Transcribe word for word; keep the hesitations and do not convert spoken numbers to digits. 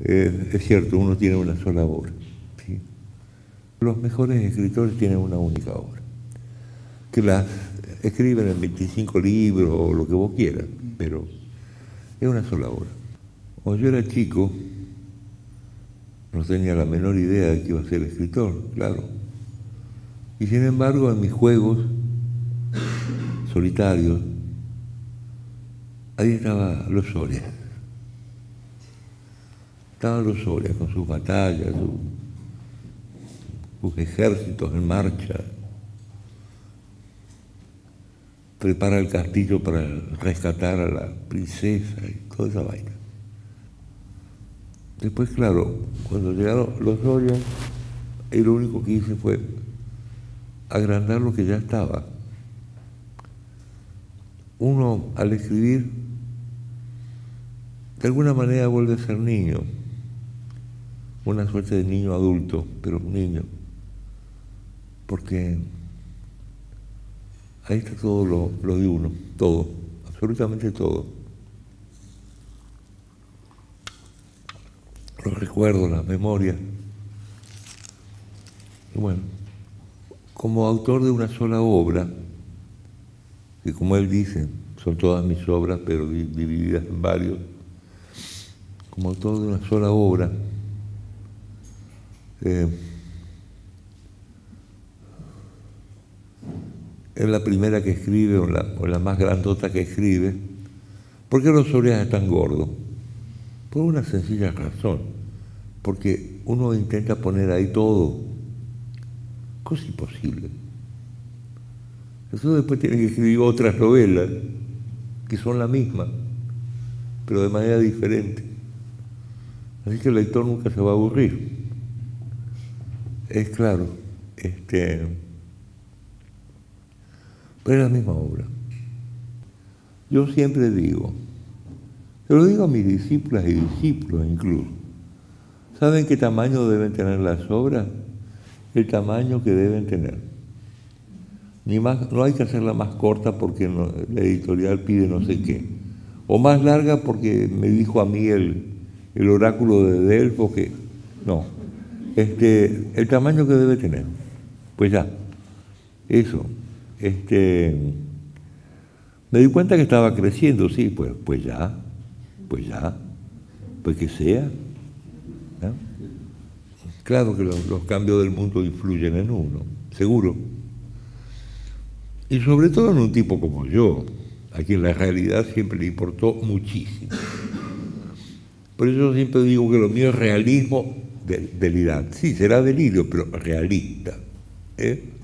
Eh, es cierto, uno tiene una sola obra, ¿sí? Los mejores escritores tienen una única obra, que las escriben en veinticinco libros o lo que vos quieras, pero es una sola obra. Cuando yo era chico, no tenía la menor idea de que iba a ser escritor, claro. Y sin embargo, en mis juegos solitarios, ahí estaba Los Sorias. Estaban Los Sorias con sus batallas, sus, sus ejércitos en marcha. Prepara el castillo para rescatar a la princesa y toda esa vaina. Después, claro, cuando llegaron Los Sorias, y lo único que hice fue agrandar lo que ya estaba. Uno, al escribir, de alguna manera vuelve a ser niño, una suerte de niño adulto, pero niño, porque ahí está todo lo, lo de uno, todo, absolutamente todo. Los recuerdos, las memorias. Y bueno, como autor de una sola obra, que como él dice, son todas mis obras, pero divididas en varios, como autor de una sola obra, eh, es la primera que escribe o la, o la más grandota que escribe. ¿Por qué Los Sorias es tan gordo? Por una sencilla razón, porque uno intenta poner ahí todo, cosa imposible. Eso después tiene que escribir otras novelas, que son la misma, pero de manera diferente. Así que el lector nunca se va a aburrir. Es claro, este... pero es la misma obra. Yo siempre digo, se lo digo a mis discípulas y discípulos incluso, ¿saben qué tamaño deben tener las obras? El tamaño que deben tener. Ni más, no hay que hacerla más corta porque no, la editorial pide no sé qué. O más larga porque me dijo a mí el, el oráculo de Delfos que... No, este, el tamaño que debe tener. Pues ya, eso. Este, me di cuenta que estaba creciendo, sí, pues, pues ya, pues ya, pues que sea, ¿no? Claro que los, los cambios del mundo influyen en uno, seguro. Y sobre todo en un tipo como yo, a quien la realidad siempre le importó muchísimo. Por eso yo siempre digo que lo mío es realismo del, delirante. Sí, será delirio, pero realista, ¿eh?